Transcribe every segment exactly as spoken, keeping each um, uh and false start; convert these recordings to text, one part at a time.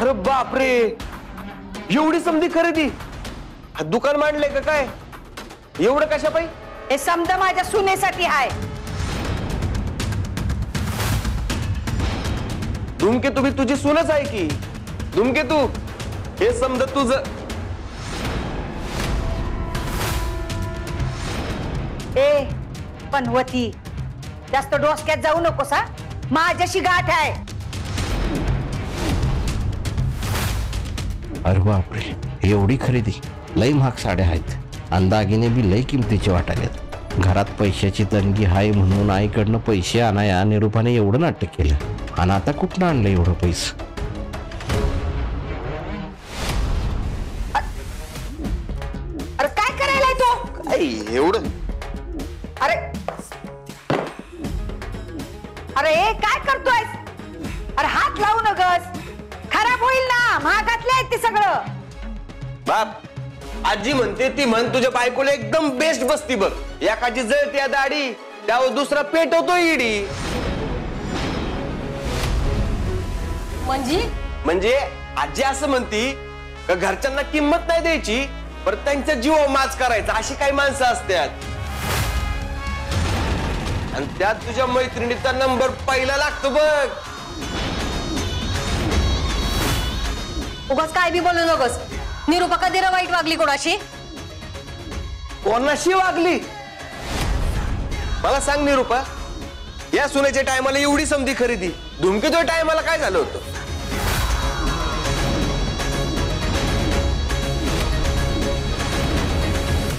अरे बापरे, एवढी समधी खरेदी दुकान मांडले का काय? एवढं कशा पाई? हे समद माझ्या सुनेसाठी आहे. धुमके तुम्ही तुझी सुनच आहे की धुमके तू? हे समद तुझ ए पण होती. जास्त डोसक्यात जाऊ नकोस हा. माझ्याशी गाठ आहे. अरे बापरे, एवढी खरेदी. लई महाग साड्या आहेत आणि दागिने बी लई किमतीचे वाटायलेत. घरात पैशाची तंगी आहे म्हणून आईकडनं पैसे आणाय आणि रूपाने एवढं नाटक केलं. आणि आता कुठनं आणलं एवढं पैसे? अरे काय करायलाय तो? काय एवढं? अरे अरे काय करतोय? अरे हात लावू नगस, खराब होईल ना. महागातले आहेत ते सगळं. बाप आजी म्हणते ती म्हण तुझ्या बायकोला एकदम बेस्ट बसती बघ. एकाची जळते दाढी, त्यावर दुसरा पेटवतो इडी. म्हणजे म्हणजे आजी असं म्हणती का घरच्यांना किंमत नाही द्यायची पर त्यांचा जीव माज करायचा. अशी काही माणसं असतात आणि त्यात तुझ्या मैत्रिणीचा नंबर पहिला लागतो बघ. उगाच काय बी बोलू नकोस. निरूपा कधी वाईट वागली कोणाशी? कोणाशी वागली मला सांग निरूपा. या सुनेच्या टायमाला एवढी समधी खरेदी. धुमकेच्या टायमाला काय झालं होतं?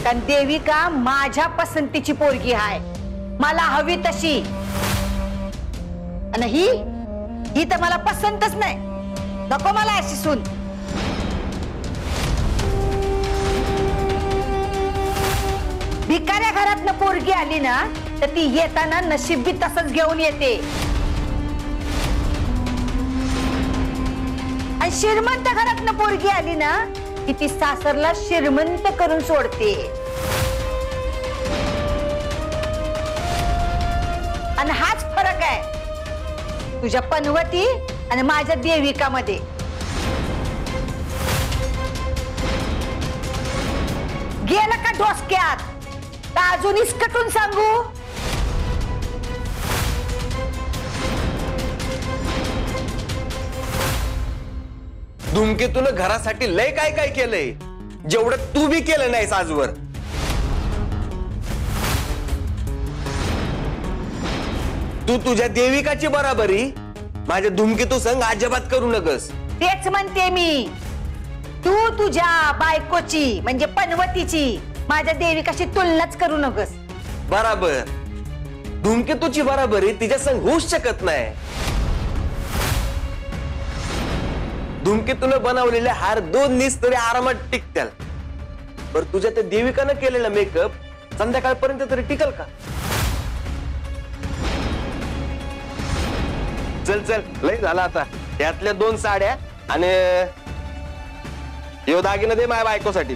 कारण देविका माझ्या पसंतीची पोरगी आहे, मला हवी तशी. आणि ही ही तर मला पसंतच नाही. नको मला अशी सून. भिकाऱ्या घरात न पोरगी आली ना तर ती येताना नशीब बी तसंच घेऊन येते. आणि श्रीमंत घरात न पोरगी आली ना की ती सासरला श्रीमंत करून सोडते. आणि हाच फरक आहे तुझ्या पनवती आणि माझ्या देविकामध्ये. गेलं का डोसक्यात? अजून इसकटून सांगू. धुमकेतून घरासाठी लय काय काय केलंय जेवढं तू बी केलं नाहीस आजवर. तू तुझ्या देविकाची बराबरी माझ्या धुमकेतू संग अजिबात करू नकस. तेच म्हणते मी. तू तुझ्या बायकोची म्हणजे पनवतीची माझ्या देविकाशी तुलनाच करू नकोस. बराबर धूमकेतूची बराबरी तिच्या संग होऊच शकत नाही. धूमकेतूनं बनवलेले हार दोन दिवस तरी आरामात टिकतील. पर तुझ्या त्या देविकानं केलेला मेकअप संध्याकाळपर्यंत तरी टिकल का? चल चल लय झाला आता. त्यातल्या दोन साड्या आणि यो दागिना दे माझ्या बायकोसाठी.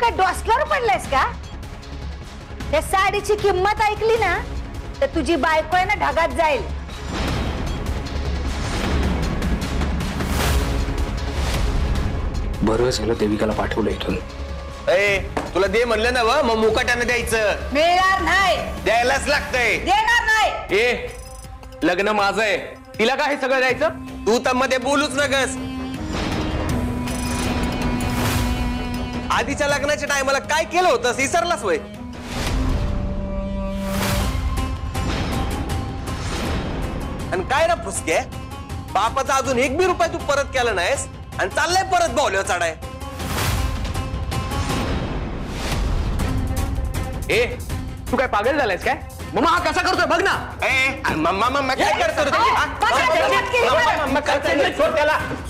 काय डोसक्यावर पडलायस का? त्या साडीची किंमत ऐकली ना तर तुझी बायको आहे ना ढगात जाईल. बरं झालं देविकाला पाठवलं इथून. ए तुला दे म्हणलं ना व, मग मुकाट्याने द्यायचं. मिळणार नाही. द्यायलाच लागतंय. देणार नाही. ए लग्न माझं आहे, तिला काय हे सगळं द्यायचं? तू तर मध्ये बोलूच नकस. आधीच्या लग्नाच्या टायमाला काय केलं होतं विसरलास वय? आणि काय ना फुसके, बापाचा अजून एक बी रुपये तू परत केला नाहीस आणि चाललाय परत बावल्यावर चढाय. ए तू काय पागल झालायस काय? मम्मा हा कसा करतोय बघ ना. ए मम्मा मम्मा काय करतो?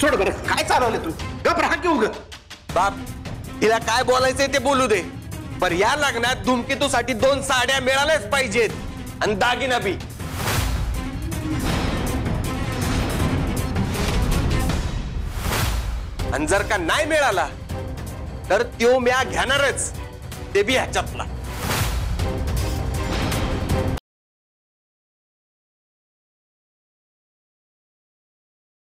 सोड बरं, काय चालवलं तू? गप राहा की. उग बाप तिला काय बोलायचंय ते बोलू दे. पर या लग्नात धूमकेतूसाठी दोन साड्या मिळाल्याच पाहिजेत आणि दागिना बी. आणि जर का नाही मिळाला तर तो म्या घेणारच, ते बी ह्याच्यातला.